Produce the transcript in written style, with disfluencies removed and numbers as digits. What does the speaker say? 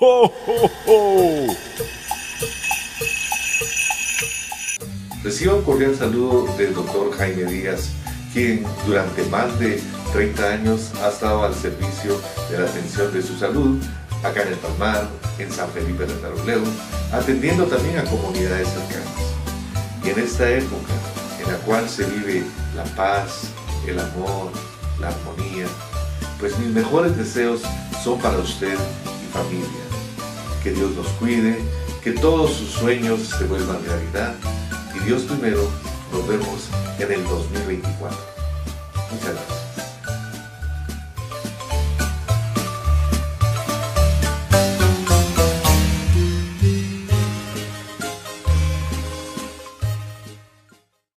¡Ho, ho, ho! Reciba un cordial saludo del doctor Jaime Díaz, quien durante más de 30 años ha estado al servicio de la atención de su salud acá en El Palmar, en San Felipe de Retalhuleu, atendiendo también a comunidades cercanas. Y en esta época en la cual se vive la paz, el amor, la armonía, pues mis mejores deseos son para usted y familia. Que Dios nos cuide, que todos sus sueños se vuelvan realidad y Dios primero. Nos vemos en el 2024. Muchas gracias.